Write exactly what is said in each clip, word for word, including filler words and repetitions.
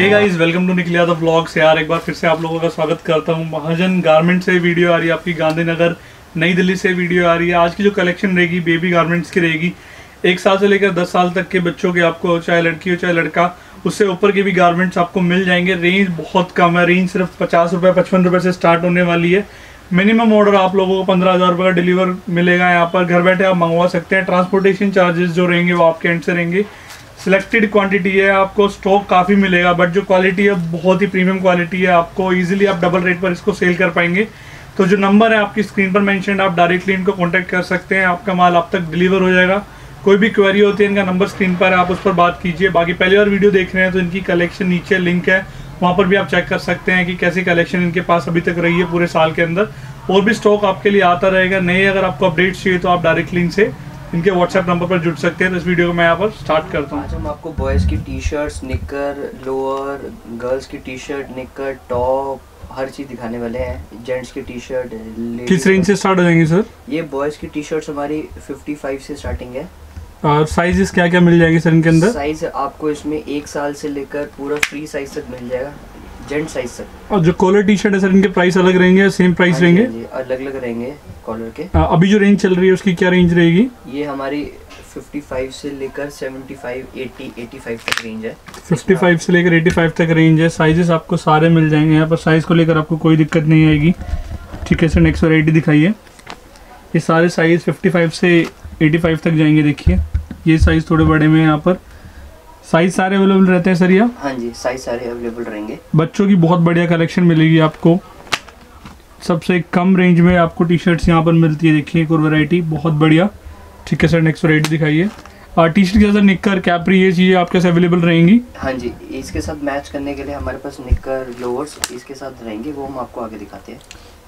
Hey guys, welcome to Nikhil Yadav vlogs. यार एक बार फिर से आप लोगों का स्वागत करता हूँ। महाजन गारमेंट से वीडियो आ रही है आपकी, गांधी नगर नई दिल्ली से वीडियो आ रही है। आज की जो कलेक्शन रहेगी बेबी गारमेंट्स की रहेगी, एक साल से लेकर दस साल तक के बच्चों के, आपको चाहे लड़की हो चाहे लड़का, उससे ऊपर के भी गारमेंट्स आपको मिल जाएंगे। रेंज बहुत कम है, रेंज सिर्फ पचास रुपये पचपन रुपये से स्टार्ट होने वाली है। मिनिमम ऑर्डर आप लोगों को पंद्रह हज़ार रुपये का डिलीवर मिलेगा। यहाँ पर घर बैठे आप मंगवा सकते हैं। ट्रांसपोर्टेशन चार्जेस जो रहेंगे वो आपके एंड से रहेंगे। सिलेक्टेड क्वांटिटी है, आपको स्टॉक काफ़ी मिलेगा, बट जो क्वालिटी है बहुत ही प्रीमियम क्वालिटी है। आपको इजीली आप डबल रेट पर इसको सेल कर पाएंगे। तो जो नंबर है आपकी स्क्रीन पर मेंशन, आप डायरेक्टली इनको कांटेक्ट कर सकते हैं। आपका माल आप तक डिलीवर हो जाएगा। कोई भी क्वेरी होती है, इनका नंबर स्क्रीन पर है, आप उस पर बात कीजिए। बाकी पहली बार वीडियो देख रहे हैं तो इनकी कलेक्शन नीचे लिंक है, वहाँ पर भी आप चेक कर सकते हैं कि कैसी कलेक्शन इनके पास अभी तक रही है पूरे साल के अंदर। और भी स्टॉक आपके लिए आता रहेगा। नए अगर आपको अपडेट्स चाहिए तो आप डायरेक्टली इनसे इनके व्हाट्सएप नंबर पर जुड़ सकते हैं। तो इस वीडियो को मैं यहाँ पर स्टार्ट करता हूँ। आज हम आपको बॉयज़ की T shirt, knicker, lower, girls की टी शर्ट, निकर, टॉप, हर चीज़ दिखाने वाले हैं। जेंट्स की टी शर्ट किस रेंज से स्टार्ट हो जाएंगे सर? ये बॉयज़ की टी शर्ट्स हमारी पचपन से स्टार्टिंग है। और साइजेस क्या क्या मिल जाएगी सर इनके अंदर? साइज आपको इसमें एक साल से लेकर पूरा फ्री साइज तक मिल जाएगा, जेंट साइज तक। और जो कॉलर टी शर्ट है सर, इनके प्राइस अलग रहेंगे या सेम प्राइस रहेंगे? अलग अलग रहेंगे कॉलर के। आ, अभी जो रेंज चल रही है उसकी क्या रेंज रहेगी? ये हमारी पचपन से लेकर पचहत्तर, अस्सी, पचासी तक रेंज है। पचपन से लेकर पचासी तक रेंज है। साइजेस आपको सारे मिल जाएंगे यहाँ पर। साइज को लेकर आपको कोई दिक्कत नहीं आएगी। ठीक है सर, नेक्स्ट वैरायटी दिखाइए। ये सारे साइज पचपन से पचासी तक जाएंगे। देखिए ये साइज थोड़े बड़े में, यहाँ पर साइज सारे अवेलेबल रहते हैं सर? या हाँ जी, साइज सारे अवेलेबल रहेंगे। बच्चों की बहुत बढ़िया कलेक्शन मिलेगी आपको। सबसे कम रेंज में आपको टी शर्ट्स यहाँ पर मिलती है। देखिए एक और वैरायटी बहुत बढ़िया। ठीक है सर, नेक्स्ट वैरायटी दिखाइए। टी शर्ट के साथ निकर, कैपरी, ये चीज़ें आपके साथ अवेलेबल रहेंगी? हाँ जी, इसके साथ मैच करने के लिए हमारे पास निकर, लोअर्स इसके साथ रहेंगे, वो हम आपको आगे दिखाते हैं।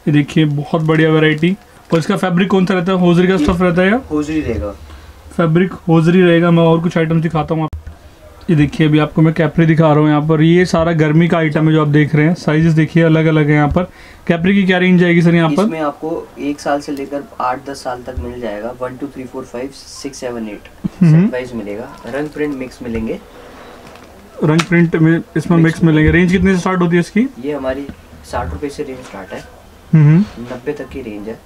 ये देखिए बहुत बढ़िया वैरायटी। और इसका फैब्रिक कौन सा रहता है? होजरी का स्टफ रहता है या होजरी रहेगा? फैब्रिक होजरी रहेगा। मैं और कुछ आइटम्स दिखाता हूँ। ये देखिए अभी आपको मैं कैपरी दिखा रहा हूँ यहाँ पर। ये सारा गर्मी का आइटम है जो आप देख रहे हैं। साइजेस देखिए अलग अलग है यहाँ पर। कैपरी की क्या रेंज आएगी सर यहाँ पर? इसमें आपको एक साल से लेकर आठ दस साल तक मिल जाएगा। One two three four five six seven eight size मिलेगा। रंग प्रिंट मिक्स मिलेंगे। रंग प्रिंट में इसमें मिक्स मिलेंगे। रेंज कितने से स्टार्ट होती है इसकी? ये हमारी साठ रुपये से रेंज स्टार्ट है, नब्बे तक की रेंज है।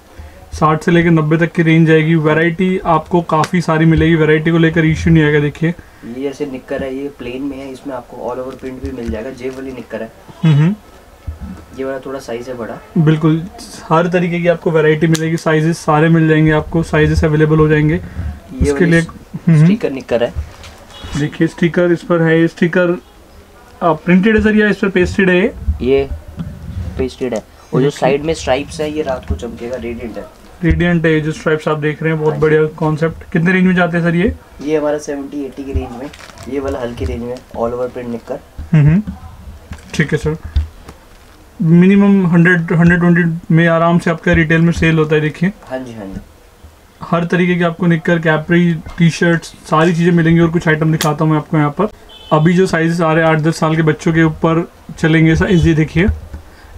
साठ से लेकर नब्बे तक की रेंज आएगी। वैरायटी आपको काफ़ी सारी मिलेगी, वैरायटी को लेकर इश्यू नहीं आएगा। देखिए ये जैसे निक्कर है, ये प्लेन में है, इसमें आपको ऑल ओवर प्रिंट भी मिल जाएगा। जेब वाली निक्कर है, ये वाला थोड़ा साइज है बड़ा। बिल्कुल हर तरीके की आपको वैरायटी मिलेगी। साइजेस सारे मिल जाएंगे आपको, साइजेस अवेलेबल हो जाएंगे। ये इसके लिए स्टिकर निक्कर है। देखिए स्टिकर इस पर है। स्टिकर प्रिंटेड है सर या इस पर पेस्टेड है? ये पेस्टेड है। और जो साइड में स्ट्राइप्स है ये रात को चमकेगा, रेडिएंट है। रेडिएंट है जो स्ट्राइप्स आप देख रहे हैं, बहुत बढ़िया कॉन्सेप्ट। कितने रेंज में जाते हैं सर ये? ये हमारा सत्तर अस्सी की रेंज में। ये वाला हल्की रेंज में ऑल ओवर प्रिंट निकल। हम्म, ठीक है सर। मिनिमम सौ, एक सौ बीस में आराम से आपका रिटेल में सेल होता है। देखिए हाँ जी हाँ जी, हर तरीके के आपको निकल, कैपरी, टी शर्ट सारी चीज़ें मिलेंगी। और कुछ आइटम दिखाता हूँ मैं आपको यहाँ पर। अभी जो साइजेस आ रहे हैं आठ दस साल के बच्चों के ऊपर चलेंगे साइज। ये देखिए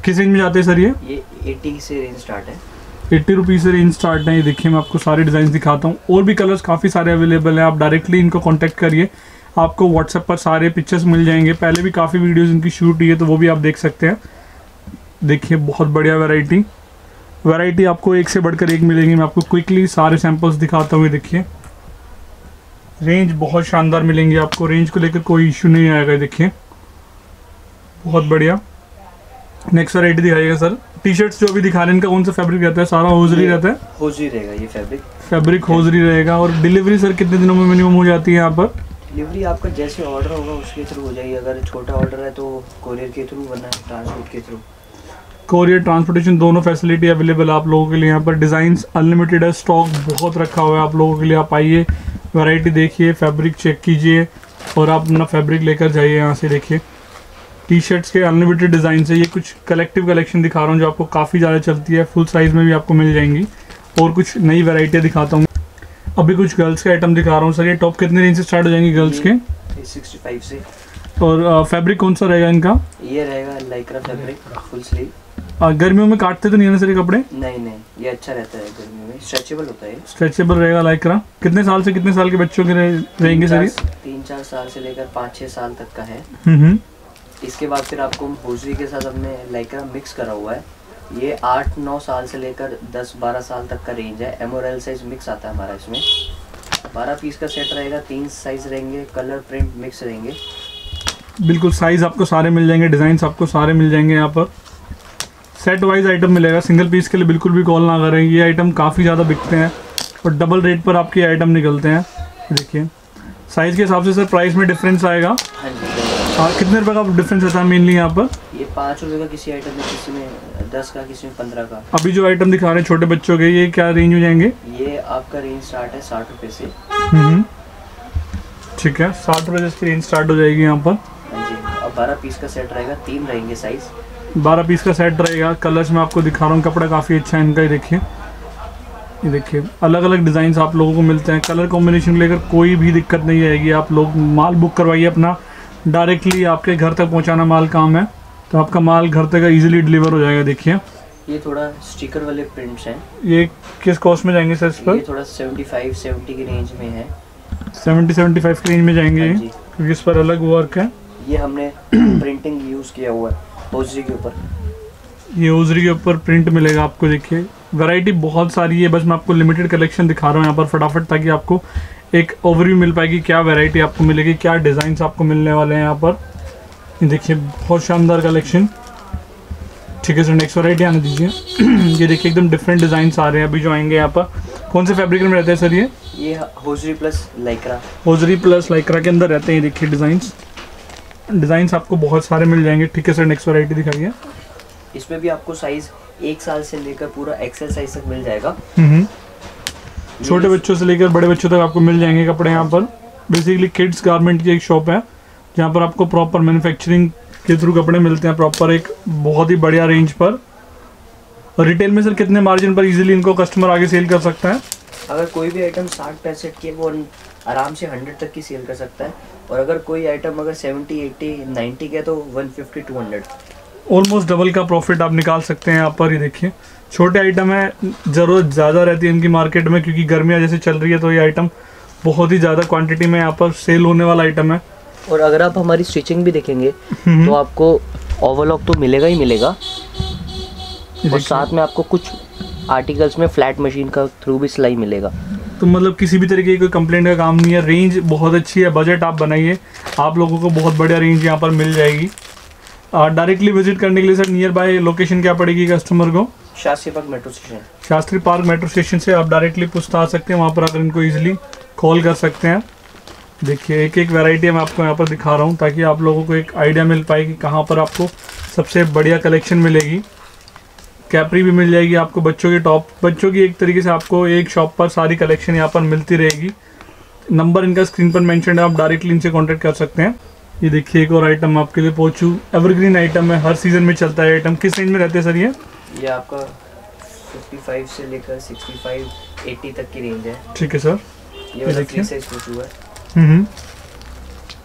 किस रेंज में जाते हैं सर ये? ये अस्सी से रेंज स्टार्ट है, अस्सी रुपीज़ से रेंज स्टार्ट है। ये देखिए मैं आपको सारे डिज़ाइन दिखाता हूँ। और भी कलर्स काफ़ी सारे अवेलेबल हैं। आप डायरेक्टली इनको कांटेक्ट करिए, आपको व्हाट्सएप पर सारे पिक्चर्स मिल जाएंगे। पहले भी काफ़ी वीडियोस इनकी शूट हुई है तो वो भी आप देख सकते हैं। देखिए बहुत बढ़िया वैरायटी वैरायटी आपको एक से बढ़कर एक मिलेगी। मैं आपको क्विकली सारे सैम्पल्स दिखाता हूँ। देखिए रेंज बहुत शानदार मिलेंगी आपको, रेंज को लेकर कोई इशू नहीं आएगा। देखिए बहुत बढ़िया। नेक्स्ट वैरायटी दिखाइएगा सर। टी शर्ट्स जो अभी दिखा रहे हैं इनका कौन सा फैब्रिक रहता है? सारा होजरी रहता है? होजरी रहेगा ये फैब्रिक। फैब्रिक होजरी रहेगा। और डिलीवरी सर कितने दिनों में मिनिमम हो जाती है यहाँ पर? डिलीवरी आपका जैसे ऑर्डर होगा उसके थ्रू हो जाएगी। अगर छोटा ऑर्डर है तो कोरियर के थ्रू, वरना ट्रांसपोर्ट के थ्रू। कोरियर ट्रांसपोर्टेशन दोनों फैसिलिटी अवेलेबल आप लोगों के लिए। यहाँ पर डिज़ाइंस अनलिमिटेड है, स्टॉक बहुत रखा हुआ है आप लोगों के लिए। आप आइए, वैरायटी देखिए, फैब्रिक चेक कीजिए और आप अपना फैब्रिक लेकर जाइए यहाँ से। देखिए टी शर्ट्स के अनलिमिटेड डिज़ाइन से। ये कुछ कलेक्टिव कलेक्शन दिखा रहा हूँ जो आपको काफ़ी ज़्यादा चलती है, फुल साइज़ में भी आपको मिल जाएंगी। और कुछ नई वैरायटियाँ दिखाता हूँ। अभी कुछ गर्ल्स के आइटम दिखा रहा हूँ सर। ये टॉप कितने रेंज से स्टार्ट हो जाएंगे गर्ल्स के? पैंसठ से। और फैब्रिक कौन सा रहेगा इनका? ये रहेगा लाइक्रा फैब्रिक, फुल स्लीव। गर्मियों में काटते तो नहीं है ना सर ये कपड़े? नहीं नहीं, ये अच्छा रहता है गर्मियों में, स्ट्रेचेबल होता है। स्ट्रेचेबल रहेगा लाइक्रा। कितने साल से कितने साल के बच्चों के रहेंगे सर? तीन चार साल से लेकर पाँच छः साल तक का है। इसके बाद फिर आपको होजरी के साथ हमने लाइक्रा मिक्स करा हुआ है। ये आठ नौ साल से लेकर दस बारह साल तक का रेंज है। एम और एल साइज मिक्स आता है हमारा। इसमें बारह पीस का सेट रहेगा, तीन साइज रहेंगे, कलर प्रिंट मिक्स रहेंगे। बिल्कुल साइज आपको सारे मिल जाएंगे, डिज़ाइन आपको सारे मिल जाएंगे। यहाँ पर सेट वाइज आइटम मिलेगा। सिंगल पीस के लिए बिल्कुल भी कॉल ना करें। ये आइटम काफ़ी ज़्यादा बिकते हैं और डबल रेट पर आपके आइटम निकलते हैं। देखिए साइज़ के हिसाब से सर प्राइस में डिफरेंस आएगा। हाँ जी, और कितने रुपए का डिफरेंस है मेनली यहाँ पर? ये पाँच रुपये का किसी आइटम में, किसी में दस का, किसी में पंद्रह का। अभी जो आइटम दिखा रहे हैं छोटे बच्चों के, ये क्या रेंज हो जाएंगे? ये आपका रेंज स्टार्ट है साठ रुपये से। ठीक है, साठ रुपये से रेंज स्टार्ट हो जाएगी यहाँ पर। जी, और बारह पीस का सेट रहेगा, तीन रहेंगे साइज। बारह पीस का सेट रहेगा। कलर्स में आपको दिखा रहा हूँ, कपड़ा काफ़ी अच्छा है इनका। देखिए ये देखिए अलग अलग डिज़ाइन आप लोगों को मिलते हैं। कलर कॉम्बिनेशन लेकर कोई भी दिक्कत नहीं आएगी। आप लोग माल बुक करवाइए अपना, डायरेक्टली आपके घर तक पहुंचाना माल काम है, तो आपका माल घर तक इजीली डिलीवर हो जाएगा। देखिए ये थोड़ा स्टिकर वाले प्रिंट्स हैं। ये किस कॉस्ट में जाएंगे सर इस पर? ये थोड़ा पचहत्तर सत्तर की रेंज में है। सत्तर पचहत्तर की रेंज में जाएंगे क्योंकि इस पर अलग वर्क है। ये हमने प्रिंटिंग यूज़ किया हुआ है होजरी के ऊपर। ये होजरी के ऊपर प्रिंट मिलेगा आपको। देखिए वैरायटी बहुत सारी है, बस मैं आपको लिमिटेड कलेक्शन दिखा रहा हूँ यहाँ पर फटाफट, ताकि आपको एक ओवरव्यू मिल पाएगी क्या वैरायटी आपको मिलेगी, क्या डिज़ाइंस आपको मिलने वाले हैं यहाँ पर। देखिए बहुत शानदार कलेक्शन। ठीक है सर, नेक्स्ट वैरायटी आने दीजिए। ये देखिए एकदम डिफरेंट डिज़ाइंस आ रहे हैं अभी जो आएंगे यहाँ पर। कौन से फैब्रिक में रहते हैं सर ये? ये hosiery plus Lycra. Hosiery plus Lycra के अंदर रहते हैं। देखिए डिज़ाइंस डिज़ाइंस आपको बहुत सारे मिल जाएंगे। ठीक है सर, नेक्स्ट वैरायटी दिखाइए। इसमें भी आपको साइज़ एक साल से लेकर पूरा एक्सेल साइज तक मिल जाएगा। छोटे बच्चों से लेकर बड़े बच्चों तक आपको मिल जाएंगे कपड़े यहाँ पर। बेसिकली किड्स गारमेंट की एक शॉप है जहाँ पर आपको प्रॉपर मैन्युफैक्चरिंग के थ्रू कपड़े मिलते हैं, प्रॉपर एक बहुत ही बढ़िया रेंज पर। और रिटेल में सर कितने मार्जिन पर इजीली इनको कस्टमर आगे सेल कर सकता है? अगर कोई भी आइटम साठ पैंसठ की है वो आराम से हंड्रेड तक की सेल कर सकता है, और अगर कोई आइटम अगर सेवेंटी एट्टी नाइन्टी का है तो one fifty two hundred almost double का प्रॉफिट आप निकाल सकते हैं यहाँ पर। ये देखिए छोटे आइटम है, ज़रूरत ज़्यादा रहती है इनकी मार्केट में क्योंकि गर्मियाँ जैसे चल रही है, तो ये आइटम बहुत ही ज़्यादा क्वांटिटी में यहाँ पर सेल होने वाला आइटम है। और अगर आप हमारी स्टिचिंग भी देखेंगे तो आपको ओवरलॉक तो मिलेगा ही मिलेगा, और साथ में आपको कुछ आर्टिकल्स में फ्लैट मशीन का थ्रू भी सिलाई मिलेगा। तो मतलब किसी भी तरीके की कोई कंप्लेंट का काम नहीं है। रेंज बहुत अच्छी है, बजट आप बनाइए, आप लोगों को बहुत बढ़िया रेंज यहाँ पर मिल जाएगी। डायरेक्टली विजिट करने के लिए सर नियर बाय लोकेशन क्या पड़ेगी कस्टमर को? Shastri park metro station. Shastri park metro station से आप डायरेक्टली पूछता आ सकते हैं, वहाँ पर आकर इनको इजीली कॉल कर सकते हैं। देखिए एक एक वैरायटी मैं आपको यहाँ पर दिखा रहा हूँ ताकि आप लोगों को एक आइडिया मिल पाए कि कहाँ पर आपको सबसे बढ़िया कलेक्शन मिलेगी। कैपरी भी मिल जाएगी आपको, बच्चों की टॉप, बच्चों की एक तरीके से आपको एक शॉप पर सारी कलेक्शन यहाँ पर मिलती रहेगी। नंबर इनका स्क्रीन पर मैंशन है, आप डायरेक्टली इनसे कॉन्टैक्ट कर सकते हैं। ये देखिए एक और आइटम आपके लिए पोचू, एवरग्रीन आइटम है, हर सीजन में चलता है आइटम। किस रेंज में रहते हैं सर ये? ये आपका पचपन से लेकर पैंसठ, अस्सी तक की रेंज है। ठीक है सर, ये वाला फ्री साइज पोचू है।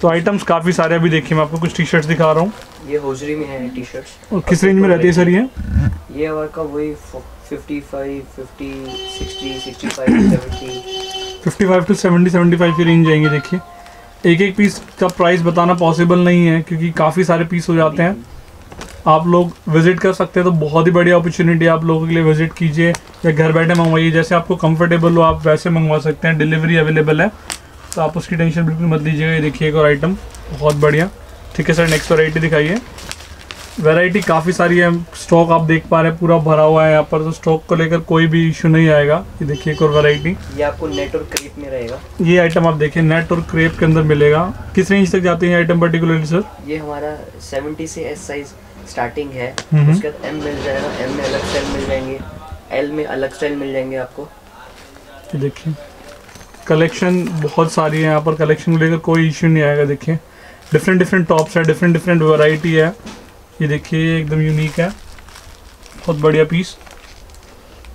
तो आइटम्स काफ़ी सारे अभी देखिए, मैं आपको कुछ टी शर्ट्स दिखा रहा हूँ। ये होजरी में है टी शर्ट्स। और किस रेंज में रहती है सर ये? ये आपका वही पचपन, पचास, साठ, पैंसठ, सत्तर, पचपन टू सत्तर, पचहत्तर की रेंज जाएंगी। देखिए एक एक पीस का प्राइस बताना पॉसिबल नहीं है क्योंकि काफ़ी सारे पीस हो जाते हैं। आप लोग विज़िट कर सकते हैं, तो बहुत ही बढ़िया अपॉर्चुनिटी है आप लोगों के लिए। विज़िट कीजिए या घर बैठे मंगवाइए, जैसे आपको कंफर्टेबल हो आप वैसे मंगवा सकते हैं। डिलीवरी अवेलेबल है, तो आप उसकी टेंशन बिल्कुल मत लीजिएगा। ये देखिए एक और आइटम बहुत बढ़िया। ठीक है सर, नेक्स्ट वैरायटी दिखाइए। वैरायटी काफ़ी सारी है, स्टॉक आप देख पा रहे हैं पूरा भरा हुआ है यहाँ पर, तो स्टॉक को लेकर कोई भी इशू नहीं आएगा। ये देखिए एक और वैरायटी, ये आपको नेट और क्रेप में रहेगा। ये आइटम आप देखिए नेट और क्रेप के अंदर मिलेगा। किस रेंज तक जाते हैं आइटम पर्टिकुलरली सर? ये हमारा सेवेंटी से एस साइज स्टार्टिंग है, उसके बाद एम मिल जाएगा। एम में अलग स्टाइल मिल जाएंगे, एल में अलग स्टाइल मिल जाएंगे आपको। देखिए कलेक्शन बहुत सारी है यहाँ पर, कलेक्शन को लेकर कोई इश्यू नहीं आएगा। देखिए डिफरेंट डिफरेंट टॉप्स है, डिफरेंट डिफरेंट वैरायटी है। ये देखिए एकदम यूनिक है, बहुत बढ़िया पीस।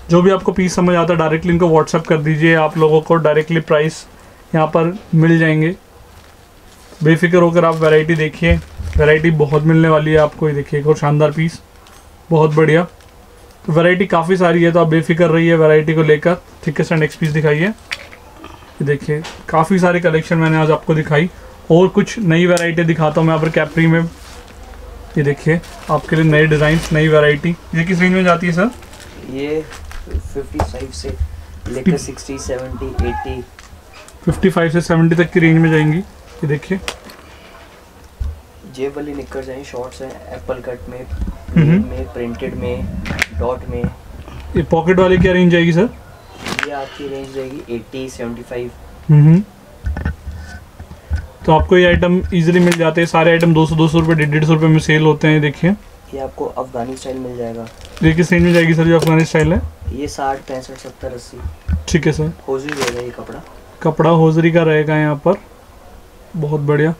जो भी आपको पीस समझ आता है डायरेक्टली इनको व्हाट्सअप कर दीजिए, आप लोगों को डायरेक्टली प्राइस यहाँ पर मिल जाएंगे। बेफिक्र होकर आप वैरायटी देखिए, वैरायटी बहुत मिलने वाली है आपको। ये देखिए एक और शानदार पीस, बहुत बढ़िया। तो वैरायटी काफ़ी सारी है, तो आप बेफिक्र रहिए वैरायटी को लेकर। ठीक है सर, नेक्स्ट पीस दिखाइए। ये देखिए काफ़ी सारे कलेक्शन मैंने आज आपको दिखाई, और कुछ नई वैरायटी दिखाता हूँ मैं यहाँ पर। कैपरी में ये देखिए आपके लिए नए डिजाइन्स, नई वैरायटी। ये किस रेंज में जाती है सर? ये पचपन से लेकर साठ, सत्तर, अस्सी, पचपन से सत्तर तक की रेंज में जाएंगी। ये देखिए जेब वाली निकर्स हैं, शॉर्ट्स हैं, एप्पल कट में, में प्रिंटेड में, डॉट में। ये पॉकेट वाले क्या रेंज जाएगी सर? ये आपकी रेंज जाएगी अस्सी, पचहत्तर। हम्म, तो आपको ये आइटम इजीली मिल जाते हैं। सारे आइटम दो सौ दो सौ रुपए, डेढ़ सौ रुपए में सेल होते हैं। देखिए ये आपको अफगानी स्टाइल मिल जाएगा। ये किस रेंज में जाएगी सर जो अफगानी स्टाइल है? ये साठ, पैंसठ, सत्तर, अस्सी। ठीक है सर। होजरी रहेगा ये कपड़ा, कपड़ा होजरी का रहेगा यहाँ पर। बहुत बढ़िया,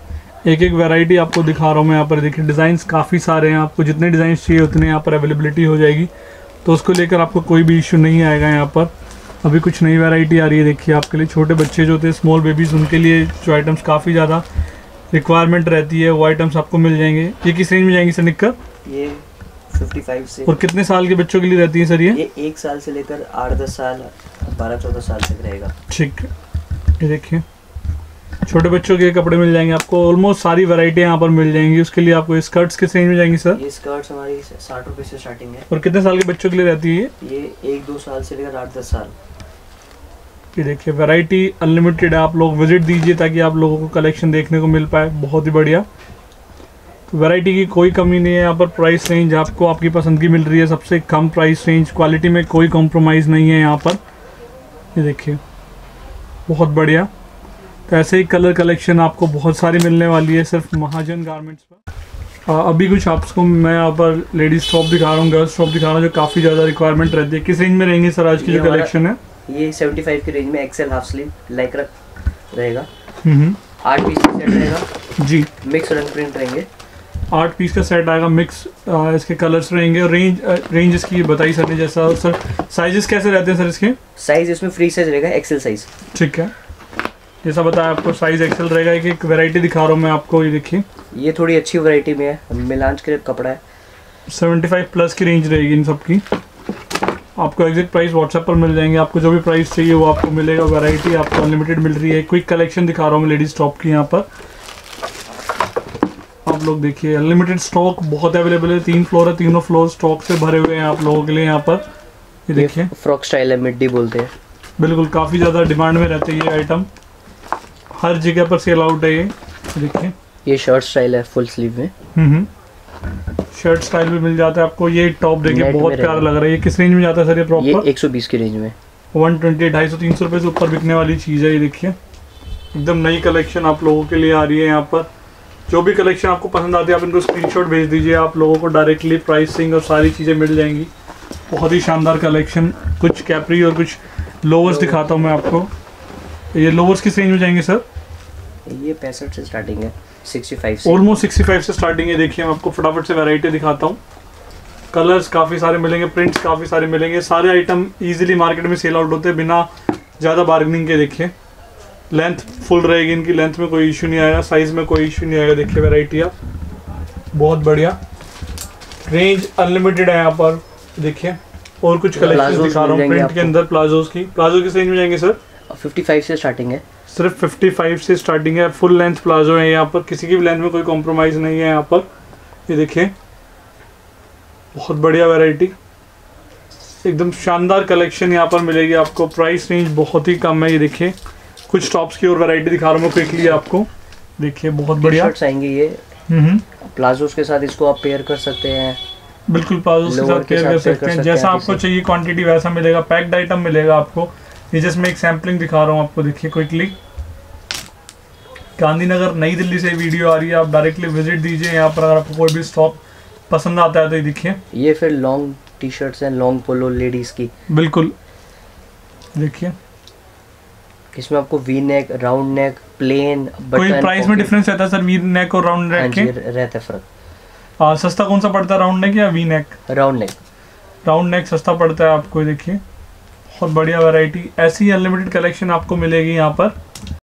एक एक वैरायटी आपको दिखा रहा हूँ मैं यहाँ पर। देखिए डिज़ाइंस काफ़ी सारे हैं, आपको जितने डिज़ाइन चाहिए उतने यहाँ पर अवेलेबिलिटी हो जाएगी, तो उसको लेकर आपको कोई भी इशू नहीं आएगा। यहाँ पर अभी कुछ नई वैरायटी आ रही है, देखिए आपके लिए। छोटे बच्चे जो होते हैं, स्मॉल बेबीज़, उनके लिए जो आइटम्स काफ़ी ज़्यादा रिक्वायरमेंट रहती है, वो आइटम्स आपको मिल जाएंगे। ये किस रेंज में जाएंगी सर निक्कर? ये पचपन से। और कितने साल के बच्चों के लिए रहती है सर ये? ये एक साल से लेकर आठ दस साल, बारह चौदह साल तक रहेगा। ठीक, ये देखिए छोटे बच्चों के कपड़े मिल जाएंगे आपको। ऑलमोस्ट सारी वैरायटी यहाँ पर मिल जाएंगी। उसके लिए आपको स्कर्ट्स किस रेंज में जाएंगी सर? ये स्कर्ट्स हमारी साठ रुपये से स्टार्टिंग है। और कितने साल के बच्चों के लिए रहती है ये? ये एक दो साल से लेकर आठ दस साल। ये देखिए वैरायटी अनलिमिटेड है, आप लोग विजिट दीजिए ताकि आप लोगों को कलेक्शन देखने को मिल पाए। बहुत ही बढ़िया, वैरायटी की कोई कमी नहीं है यहाँ पर। प्राइस रेंज आपको आपकी पसंद की मिल रही है, सबसे कम प्राइस रेंज। क्वालिटी में कोई कॉम्प्रोमाइज़ नहीं है यहाँ पर। ये देखिए बहुत बढ़िया। तो ऐसे ही कलर कलेक्शन आपको बहुत सारी मिलने वाली है सिर्फ महाजन गारमेंट्स पर। आ, अभी कुछ आपको मैं यहाँ पर लेडीज़ टॉप दिखा रहा हूँ, गर्ल्स टॉप दिखा रहा हूँ, जो काफ़ी ज़्यादा रिक्वायरमेंट रहती है। किस रेंज में रहेंगे सर आज की जो कलेक्शन है? ये पचहत्तर की रेंज में एक्सेल हाफ स्लीव लाइक्रा रहेगा, आठ पीस का सेट रहेगा जी, मिक्स रंग प्रिंट रहेंगे। आठ पीस का सेट आएगा, मिक्स आ, इसके कलर्स रहेंगे। और रेंज आ, रेंज इसकी बताई सर ने जैसा। और सर साइजेस कैसे रहते हैं सर इसके? साइज इसमें फ्री साइज रहेगा, एक्सेल साइज। ठीक है, जैसा बताया आपको साइज एक्सेल रहेगा। एक एक वैरायटी दिखा रहा हूँ मैं आपको। ये देखिए ये थोड़ी अच्छी वैरायटी में है, मिलांच के कपड़ा है। सेवेंटी फाइव प्लस की रेंज रहेगी इन सब की। आपको एग्जैक्ट प्राइस व्हाट्सएप पर मिल जाएंगे, आपको जो भी प्राइस चाहिए वो आपको मिलेगा। वैरायटी आपको अनलिमिटेड मिल रही है। क्विक कलेक्शन दिखा रहा हूँ मैं लेडीज़ टॉप की यहाँ पर। आप लोग देखिए अनलिमिटेड स्टॉक बहुत अवेलेबल है। तीन फ्लोर है, तीनों फ्लोर स्टॉक से भरे हुए हैं आप लोगों के लिए यहाँ पर। ये देखिए फ्रॉक स्टाइल है, मिड्डी बोलते हैं। बिल्कुल, काफ़ी ज़्यादा डिमांड में रहते हैं ये आइटम, हर जगह पर सेल आउट है। ये देखिए ये शर्ट स्टाइल है, फुल स्लीव में शर्ट स्टाइल भी मिल जाता है आपको। ये टॉप देखिए बहुत प्यारा लग रहा है। ये किस रेंज में जाता है सर ये प्रॉपर? ये एक सौ बीस की रेंज में, एक सौ बीस, ढाई सौ, तीन सौ रुपये से ऊपर बिकने वाली चीज़ है। ये देखिए एकदम नई कलेक्शन आप लोगों के लिए आ रही है यहाँ पर। जो भी कलेक्शन आपको पसंद आती है आप इनको स्क्रीनशॉट भेज दीजिए, आप लोगों को डायरेक्टली प्राइसिंग और सारी चीज़ें मिल जाएंगी। बहुत ही शानदार कलेक्शन। कुछ कैपरी और कुछ लोवर्स दिखाता हूँ मैं आपको। ये लोवर्स किस रेंज में जाएंगे सर? ये पैंसठ से स्टार्टिंग है, पैंसठ से, ऑलमोस्ट पैंसठ से स्टार्टिंग है। देखिए मैं आपको फटाफट से वैरायटी दिखाता हूँ। कलर्स काफ़ी सारे मिलेंगे, प्रिंट्स काफ़ी सारे मिलेंगे। सारे आइटम ईजिली मार्केट में सेल आउट होते हैं बिना ज़्यादा बार्गेनिंग के। देखिए लेंथ फुल रहेगी इनकी, लेंथ में कोई इशू नहीं आएगा, साइज़ में कोई इशू नहीं आएगा। देखिए वैरायटी आप बहुत बढ़िया, रेंज अनलिमिटेड है यहाँ पर। देखिए और कुछ कलेक्शन दिखा रहा हूँ प्रिंट के अंदर। प्लाजोज की प्लाजो किस रेंज में जाएंगे सर? पचपन से स्टार्टिंग है, सिर्फ पचपन से स्टार्टिंग है। फुल लेंथ प्लाजो है यहाँ पर, किसी की भी लेंथ में कोई कॉम्प्रोमाइज़ नहीं है यहाँ पर। ये देखिए बहुत बढ़िया वैरायटी, एकदम शानदार कलेक्शन यहाँ पर मिलेगी आपको। प्राइस रेंज बहुत ही कम है। ये देखिए कुछ टॉप्स की और वैरायटी दिखा रहा हूँ क्विकली आपको। देखिए बहुत बढ़िया शर्ट्स आएंगे ये, प्लाजोस के साथ इसको आप पेयर कर सकते हैं। बिल्कुल प्लाजोस के साथ पेयर कर सकते हैं, जैसा आपको चाहिए क्वांटिटी वैसा मिलेगा। पैक्ड आइटम मिलेगा आपको। ये जस्ट मैं एक सैम्पलिंग दिखा रहा हूँ आपको। देखिए क्विकली गांधी नगर नई दिल्ली से वीडियो आ रही है, आप डायरेक्टली विजिट दीजिए यहाँ पर अगर आपको कोई भी स्टॉक पसंद आता है तो। ये देखिए ये फिर लॉन्ग टी शर्ट्स हैं, लॉन्ग पोलो लेडीज़ की। बिल्कुल देखिए इसमें आपको V neck, round neck, plain, button. कोई प्राइस में डिफरेंस रहता है सर वी नेक और राउंड नेक के? रहता है फर्क। आ, सस्ता कौन सा पड़ता है, राउंड नेक या V neck? Round neck, round neck सस्ता पड़ता है आपको। देखिए बहुत बढ़िया वैरायटी, ऐसी अनलिमिटेड कलेक्शन आपको मिलेगी यहाँ पर।